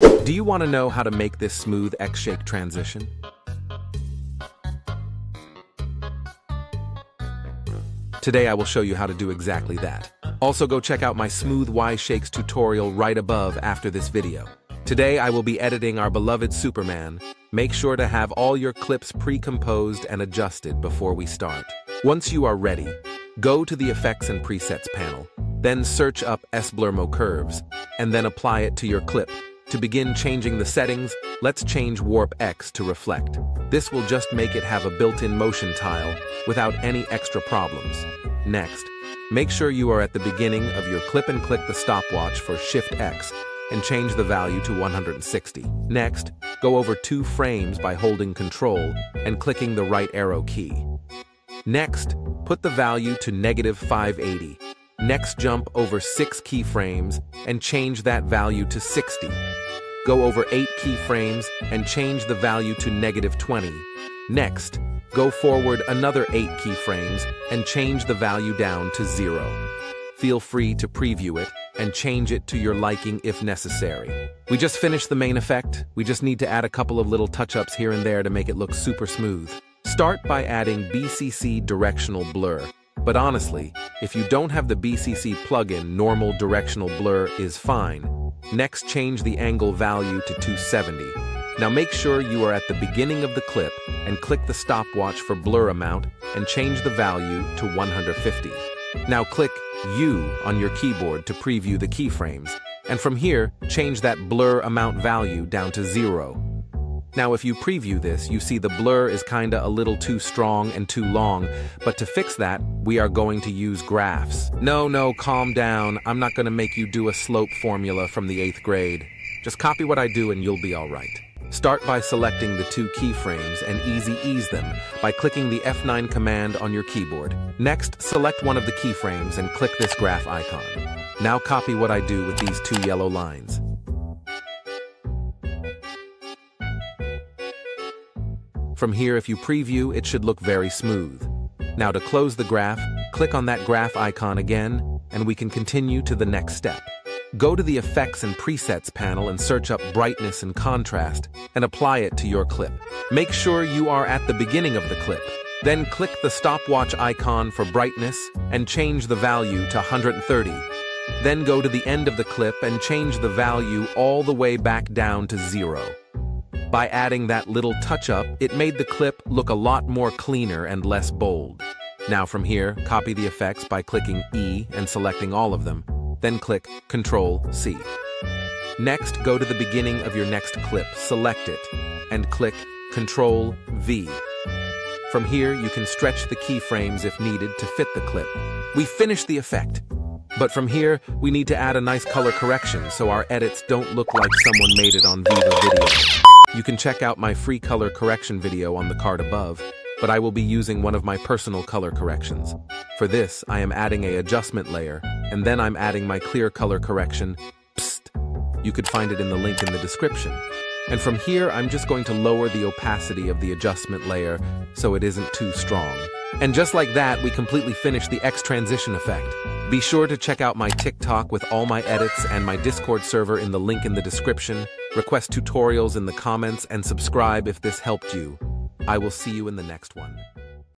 Do you want to know how to make this smooth X-Shake transition? Today I will show you how to do exactly that. Also go check out my smooth Y-Shakes tutorial right above after this video. Today I will be editing our beloved Superman. Make sure to have all your clips pre-composed and adjusted before we start. Once you are ready, go to the Effects and Presets panel, then search up S Blurmo Curves, and then apply it to your clip. To begin changing the settings, let's change Warp X to Reflect. This will just make it have a built-in motion tile without any extra problems. Next, make sure you are at the beginning of your clip and click the stopwatch for Shift X and change the value to 160. Next, go over 2 frames by holding Control and clicking the right arrow key. Next, put the value to -580. Next, jump over 6 keyframes and change that value to 60. Go over 8 keyframes and change the value to -20. Next, go forward another 8 keyframes and change the value down to 0. Feel free to preview it and change it to your liking if necessary. We just finished the main effect. We just need to add a couple of little touch-ups here and there to make it look super smooth. Start by adding BCC directional blur. But honestly, if you don't have the BCC plugin, normal directional blur is fine. Next, change the angle value to 270. Now make sure you are at the beginning of the clip and click the stopwatch for blur amount and change the value to 150. Now click U on your keyboard to preview the keyframes. And from here, change that blur amount value down to 0. Now if you preview this, you see the blur is kinda a little too strong and too long, but to fix that, we are going to use graphs. No, calm down, I'm not gonna make you do a slope formula from the 8th grade. Just copy what I do and you'll be alright. Start by selecting the 2 keyframes and easy ease them by clicking the F9 command on your keyboard. Next, select one of the keyframes and click this graph icon. Now copy what I do with these 2 yellow lines. From here, if you preview, it should look very smooth. Now to close the graph, click on that graph icon again, and we can continue to the next step. Go to the Effects and Presets panel and search up Brightness and Contrast, and apply it to your clip. Make sure you are at the beginning of the clip. Then click the stopwatch icon for brightness, and change the value to 130. Then go to the end of the clip and change the value all the way back down to 0. By adding that little touch-up, it made the clip look a lot more cleaner and less bold. Now from here, copy the effects by clicking E and selecting all of them, then click Ctrl-C. Next, go to the beginning of your next clip, select it, and click Ctrl-V. From here, you can stretch the keyframes if needed to fit the clip. We finished the effect! But from here, we need to add a nice color correction so our edits don't look like someone made it on Viva Video. You can check out my free color correction video on the card above, but I will be using one of my personal color corrections. For this, I am adding an adjustment layer, and then I'm adding my clear color correction. You could find it in the link in the description. And from here, I'm just going to lower the opacity of the adjustment layer so it isn't too strong. And just like that, we completely finished the X transition effect. Be sure to check out my TikTok with all my edits and my Discord server in the link in the description. Request tutorials in the comments and subscribe if this helped you. I will see you in the next one.